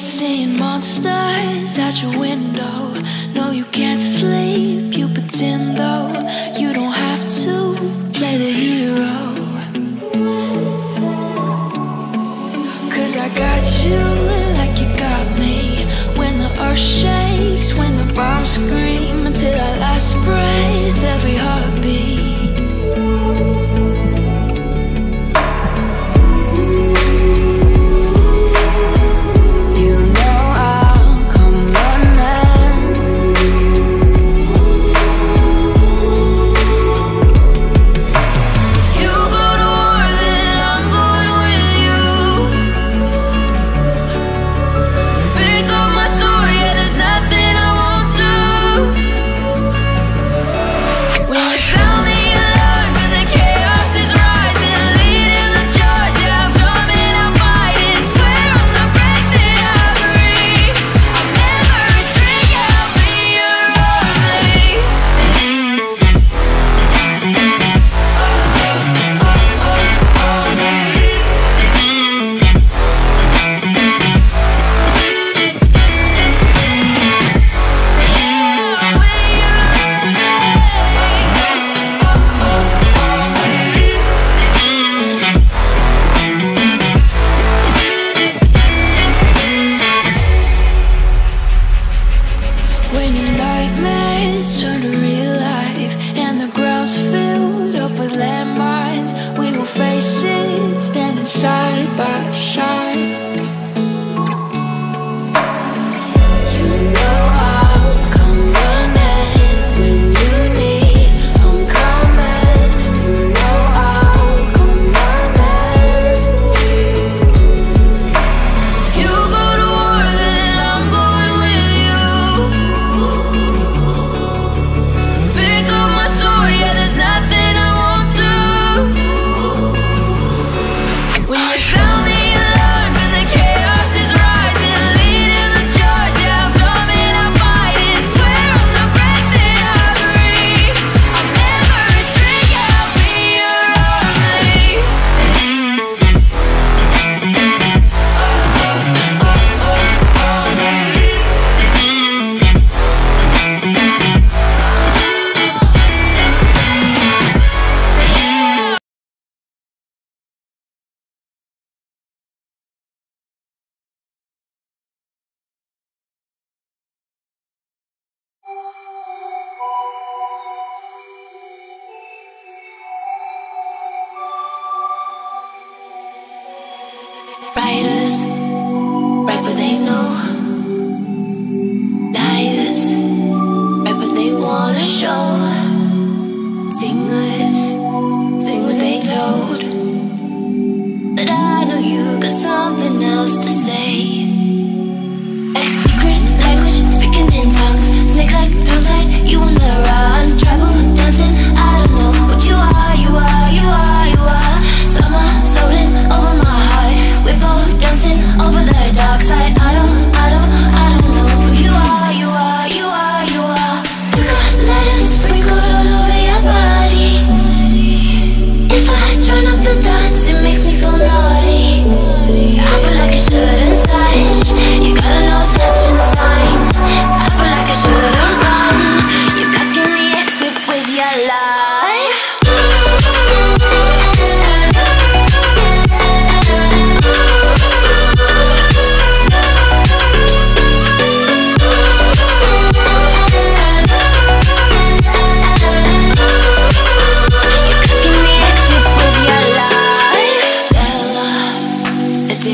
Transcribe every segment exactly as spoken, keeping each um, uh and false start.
Seeing monsters at your window. No, you can't sleep, you pretend though. You don't have to play the hero, 'cause I got you like you got me. When the earth shakes, when the bombs scream, until our last breath, every heartbeat. Tell me.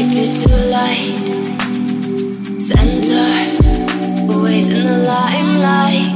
addicted to light, center, always in the limelight.